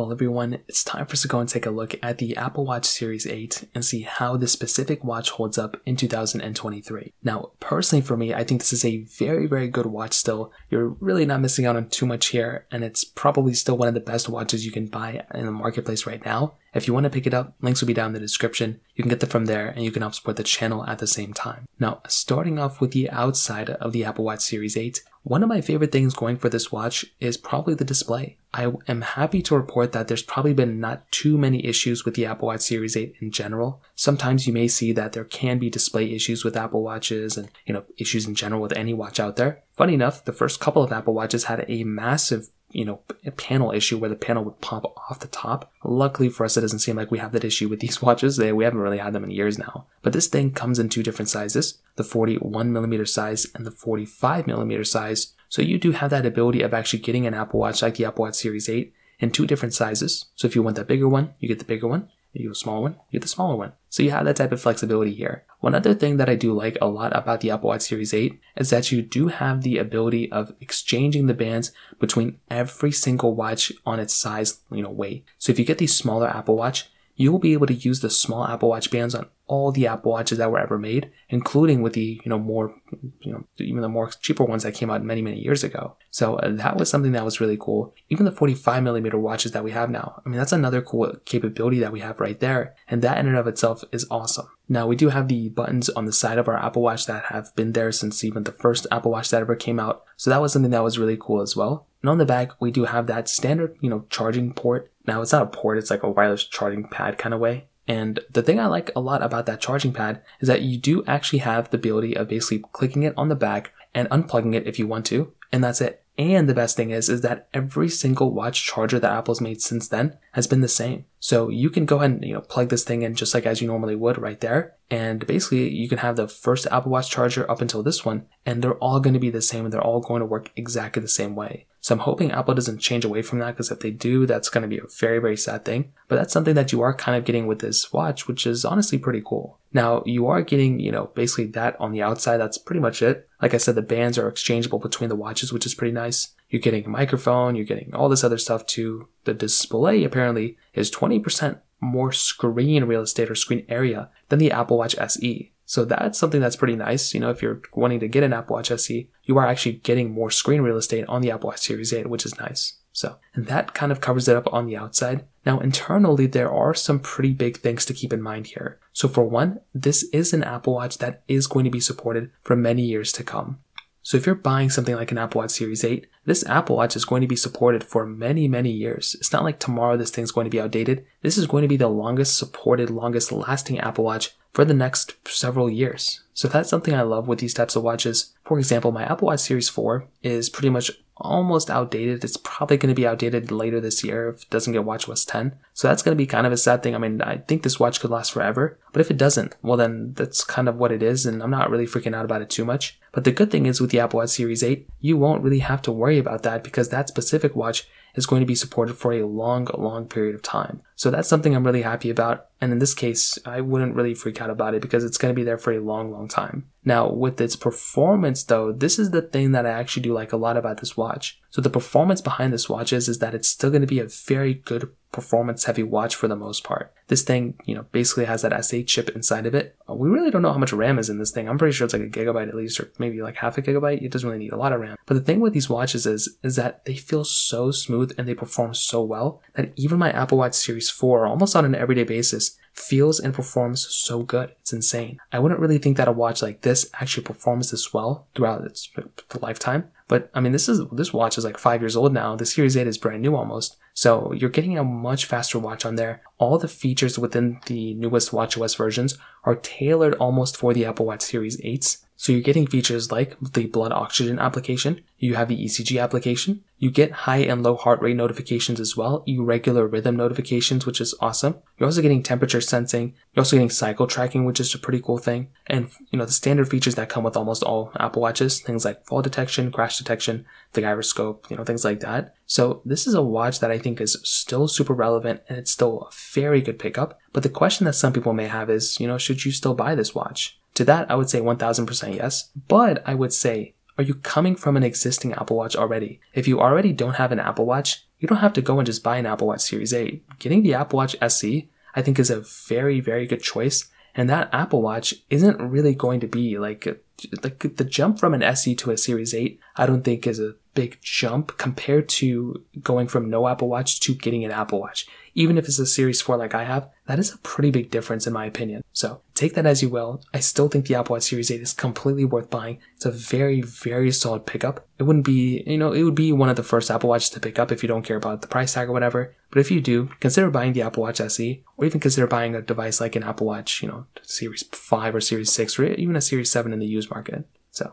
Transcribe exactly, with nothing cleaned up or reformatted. Well everyone, it's time for us to go and take a look at the Apple Watch Series eight and see how this specific watch holds up in two thousand twenty-three. Now personally for me, I think this is a very very good watch still. You're really not missing out on too much here, and it's probably still one of the best watches you can buy in the marketplace right now. If you want to pick it up, links will be down in the description. You can get them from there and you can help support the channel at the same time. Now, starting off with the outside of the Apple Watch Series eight, one of my favorite things going for this watch is probably the display. I am happy to report that there's probably been not too many issues with the Apple Watch Series eight in general. Sometimes you may see that there can be display issues with Apple Watches and, you know, issues in general with any watch out there. Funny enough, the first couple of Apple Watches had a massive you know, a panel issue where the panel would pop off the top. Luckily for us, it doesn't seem like we have that issue with these watches. They, we haven't really had them in years now. But this thing comes in two different sizes, the forty-one millimeter size and the forty-five millimeter size. So you do have that ability of actually getting an Apple Watch like the Apple Watch Series eight in two different sizes. So if you want that bigger one, you get the bigger one. If you have a smaller one, you get the smaller one. So you have that type of flexibility here. One other thing that I do like a lot about the Apple Watch Series eight is that you do have the ability of exchanging the bands between every single watch on its size, you know, weight. So if you get the smaller Apple Watch, you will be able to use the small Apple Watch bands on all the Apple Watches that were ever made, including with the, you know, more, you know, even the more cheaper ones that came out many, many years ago. So that was something that was really cool. Even the forty-five millimeter watches that we have now, I mean, that's another cool capability that we have right there. And that in and of itself is awesome. Now we do have the buttons on the side of our Apple Watch that have been there since even the first Apple Watch that ever came out. So that was something that was really cool as well. And on the back, we do have that standard, you know, charging port. Now it's not a port, it's like a wireless charging pad kind of way. And the thing I like a lot about that charging pad is that you do actually have the ability of basically clicking it on the back and unplugging it if you want to, and that's it. And the best thing is, is that every single watch charger that Apple's made since then has been the same. So you can go ahead and, you know, plug this thing in just like as you normally would right there. And basically you can have the first Apple Watch charger up until this one, and they're all going to be the same and they're all going to work exactly the same way. So I'm hoping Apple doesn't change away from that, because if they do, that's going to be a very, very sad thing. But that's something that you are kind of getting with this watch, which is honestly pretty cool. Now you are getting, you know, basically that on the outside. That's pretty much it. Like I said, the bands are exchangeable between the watches, which is pretty nice. You're getting a microphone, you're getting all this other stuff too. The display apparently is twenty percent more screen real estate or screen area than the Apple Watch S E. So that's something that's pretty nice. You know, if you're wanting to get an Apple Watch S E, you are actually getting more screen real estate on the Apple Watch Series eight, which is nice. So, and that kind of covers it up on the outside. Now, internally, there are some pretty big things to keep in mind here. So for one, this is an Apple Watch that is going to be supported for many years to come. So if you're buying something like an Apple Watch Series eight, this Apple Watch is going to be supported for many, many years. It's not like tomorrow this thing's going to be outdated. This is going to be the longest supported, longest lasting Apple Watch for the next several years. So that's something I love with these types of watches. For example, my Apple Watch Series four is pretty much almost outdated. It's probably going to be outdated later this year if it doesn't get watch O S ten. So that's going to be kind of a sad thing. I mean, I think this watch could last forever, but if it doesn't, well then that's kind of what it is, and I'm not really freaking out about it too much. But the good thing is with the Apple Watch Series eight, you won't really have to worry about that, because that specific watch is going to be supported for a long, long period of time. So that's something I'm really happy about. And in this case, I wouldn't really freak out about it, because it's going to be there for a long, long time. Now with its performance though, this is the thing that I actually do like a lot about this watch. So the performance behind this watch is, is that it's still going to be a very good performance heavy watch for the most part. This thing, you know, basically has that S eight chip inside of it. We really don't know how much RAM is in this thing. I'm pretty sure it's like a gigabyte at least, or maybe like half a gigabyte. It doesn't really need a lot of RAM. But the thing with these watches is, is that they feel so smooth and they perform so well that even my Apple Watch Series four, almost on an everyday basis, feels and performs so good. It's insane. I wouldn't really think that a watch like this actually performs this well throughout its lifetime. But I mean, this is this watch is like five years old now. The Series eight is brand new almost. So you're getting a much faster watch on there. All the features within the newest watch O S versions are tailored almost for the Apple Watch Series eights. So you're getting features like the blood oxygen application, you have the E C G application, you get high and low heart rate notifications as well, you regular rhythm notifications, which is awesome. You're also getting temperature sensing, you're also getting cycle tracking, which is a pretty cool thing. And you know, the standard features that come with almost all Apple Watches, things like fall detection, crash detection, the gyroscope, you know, things like that. So this is a watch that I think is still super relevant, and it's still a very good pickup. But the question that some people may have is, you know, should you still buy this watch? To that, I would say one thousand percent yes, but I would say, are you coming from an existing Apple Watch already? If you already don't have an Apple Watch, you don't have to go and just buy an Apple Watch Series eight. Getting the Apple Watch S E, I think, is a very, very good choice. And that Apple Watch isn't really going to be like, like the jump from an S E to a Series eight, I don't think is a big jump compared to going from no Apple Watch to getting an Apple Watch. Even if it's a Series four like I have, that is a pretty big difference in my opinion. So take that as you will. I still think the Apple Watch Series eight is completely worth buying. It's a very, very solid pickup. It wouldn't be, you know, it would be one of the first Apple Watches to pick up if you don't care about the price tag or whatever. But if you do, consider buying the Apple Watch S E, or even consider buying a device like an Apple Watch, you know, Series five or Series six, or even a Series seven in the used market. So